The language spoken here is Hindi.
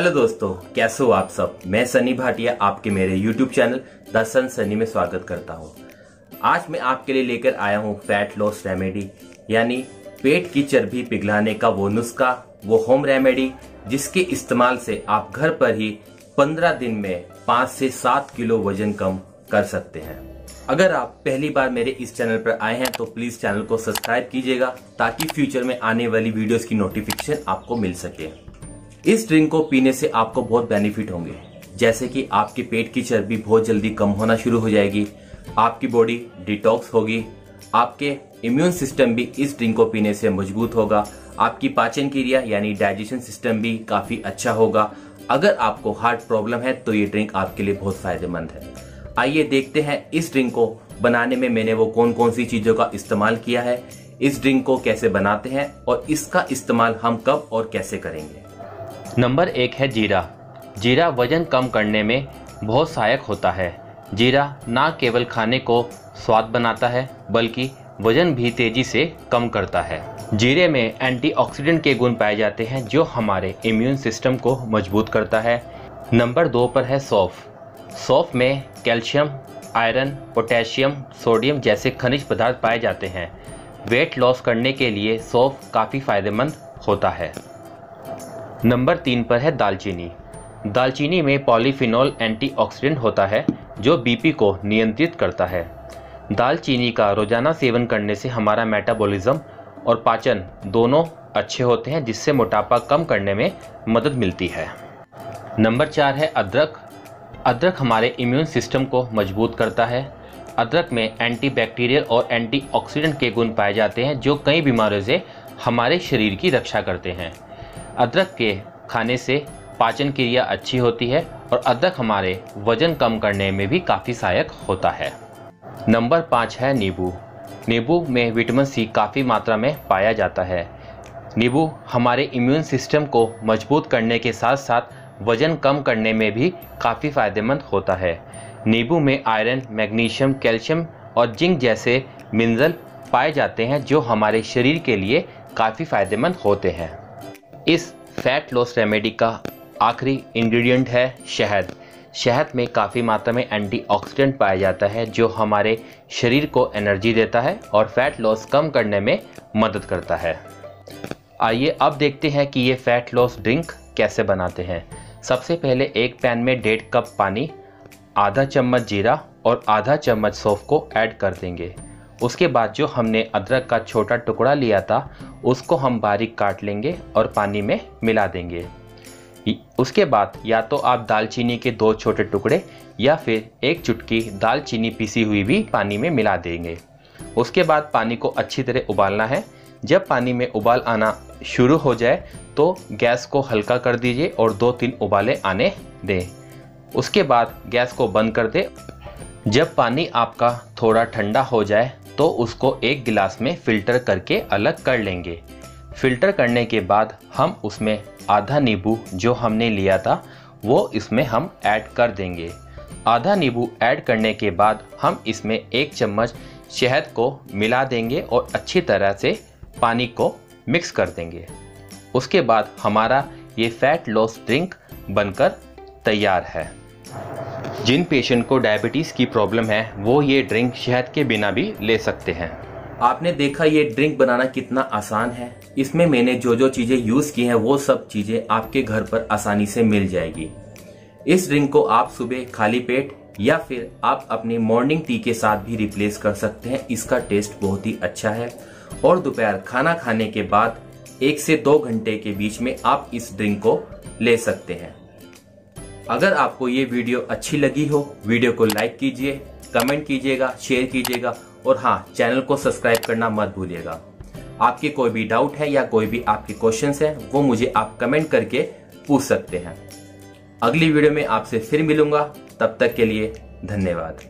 हेलो दोस्तों, कैसे हो आप सब। मैं सनी भाटिया आपके मेरे YouTube channel the sun Sunny में स्वागत करता हूँ। आज मैं आपके लिए लेकर आया हूँ फैट लॉस रेमेडी, यानी पेट की चर्बी पिघलाने का वो नुस्खा, वो होम रेमेडी जिसके इस्तेमाल से आप घर पर ही 15 दिन में 5 से 7 किलो वजन कम कर सकते हैं। अगर आप पहली बार मेरे इस चैनल पर आए हैं तो प्लीज चैनल को सब्सक्राइब कीजिएगा ताकि फ्यूचर में आने वाली वीडियोस की नोटिफिकेशन आपको मिल सके। इस ड्रिंक को पीने से आपको बहुत बेनिफिट होंगे, जैसे कि आपके पेट की चर्बी बहुत जल्दी कम होना शुरू हो जाएगी, आपकी बॉडी डिटॉक्स होगी, आपके इम्यून सिस्टम भी इस ड्रिंक को पीने से मजबूत होगा, आपकी पाचन क्रिया यानी डाइजेशन सिस्टम भी काफी अच्छा होगा। अगर आपको हार्ट प्रॉब्लम है तो ये ड्रिंक आपके लिए बहुत फायदेमंद है। आइए देखते हैं इस ड्रिंक को बनाने में मैंने वो कौन कौन सी चीजों का इस्तेमाल किया है, इस ड्रिंक को कैसे बनाते हैं और इसका इस्तेमाल हम कब और कैसे करेंगे। नंबर 1 है जीरा। जीरा वजन कम करने में बहुत सहायक होता है। जीरा ना केवल खाने को स्वाद बनाता है बल्कि वजन भी तेजी से कम करता है। जीरे में एंटीऑक्सीडेंट के गुण पाए जाते हैं जो हमारे इम्यून सिस्टम को मजबूत करता है। नंबर 2 पर है सौंफ। सौंफ में कैल्शियम, आयरन, पोटेशियम, सोडियम जैसे खनिज पदार्थ पाए जाते हैं। वेट लॉस करने के लिए सौंफ काफ़ी फायदेमंद होता है। नंबर 3 पर है दालचीनी। दालचीनी में पॉलीफिनॉल एंटीऑक्सीडेंट होता है जो बीपी को नियंत्रित करता है। दालचीनी का रोजाना सेवन करने से हमारा मेटाबॉलिज्म और पाचन दोनों अच्छे होते हैं, जिससे मोटापा कम करने में मदद मिलती है। नंबर 4 है अदरक। अदरक हमारे इम्यून सिस्टम को मजबूत करता है। अदरक में एंटीबैक्टीरियल और एंटीऑक्सीडेंट के गुण पाए जाते हैं जो कई बीमारियों से हमारे शरीर की रक्षा करते हैं। अदरक के खाने से पाचन क्रिया अच्छी होती है और अदरक हमारे वजन कम करने में भी काफ़ी सहायक होता है। नंबर 5 है नींबू। नींबू में विटामिन सी काफ़ी मात्रा में पाया जाता है। नींबू हमारे इम्यून सिस्टम को मजबूत करने के साथ साथ वजन कम करने में भी काफ़ी फायदेमंद होता है। नींबू में आयरन, मैग्नीशियम, कैल्शियम और जिंक जैसे मिनरल पाए जाते हैं जो हमारे शरीर के लिए काफ़ी फायदेमंद होते हैं। इस फैट लॉस रेमेडी का आखिरी इंग्रेडिएंट है शहद। शहद में काफ़ी मात्रा में एंटीऑक्सीडेंट पाया जाता है जो हमारे शरीर को एनर्जी देता है और फैट लॉस कम करने में मदद करता है। आइए अब देखते हैं कि ये फैट लॉस ड्रिंक कैसे बनाते हैं। सबसे पहले एक पैन में 1.5 कप पानी, आधा चम्मच जीरा और आधा चम्मच सौंफ को ऐड कर देंगे। उसके बाद जो हमने अदरक का छोटा टुकड़ा लिया था उसको हम बारीक काट लेंगे और पानी में मिला देंगे। उसके बाद या तो आप दालचीनी के 2 छोटे टुकड़े या फिर 1 चुटकी दालचीनी पीसी हुई भी पानी में मिला देंगे। उसके बाद पानी को अच्छी तरह उबालना है। जब पानी में उबाल आना शुरू हो जाए तो गैस को हल्का कर दीजिए और 2-3 उबाले आने दें। उसके बाद गैस को बंद कर दें। जब पानी आपका थोड़ा ठंडा हो जाए तो उसको एक गिलास में फ़िल्टर करके अलग कर लेंगे। फ़िल्टर करने के बाद हम उसमें आधा नींबू जो हमने लिया था वो इसमें हम ऐड कर देंगे। आधा नींबू ऐड करने के बाद हम इसमें 1 चम्मच शहद को मिला देंगे और अच्छी तरह से पानी को मिक्स कर देंगे। उसके बाद हमारा ये फैट लॉस ड्रिंक बनकर तैयार है। जिन पेशेंट को डायबिटीज़ की प्रॉब्लम है वो ये ड्रिंक शहद के बिना भी ले सकते हैं। आपने देखा ये ड्रिंक बनाना कितना आसान है। इसमें मैंने जो चीज़ें यूज़ की हैं वो सब चीज़ें आपके घर पर आसानी से मिल जाएगी। इस ड्रिंक को आप सुबह खाली पेट या फिर आप अपनी मॉर्निंग टी के साथ भी रिप्लेस कर सकते हैं। इसका टेस्ट बहुत ही अच्छा है और दोपहर खाना खाने के बाद 1 से 2 घंटे के बीच में आप इस ड्रिंक को ले सकते हैं। अगर आपको ये वीडियो अच्छी लगी हो, वीडियो को लाइक कीजिए, कमेंट कीजिएगा, शेयर कीजिएगा और हाँ, चैनल को सब्सक्राइब करना मत भूलिएगा। आपके कोई भी डाउट है या कोई भी आपके क्वेश्चंस हैं वो मुझे आप कमेंट करके पूछ सकते हैं। अगली वीडियो में आपसे फिर मिलूंगा, तब तक के लिए धन्यवाद।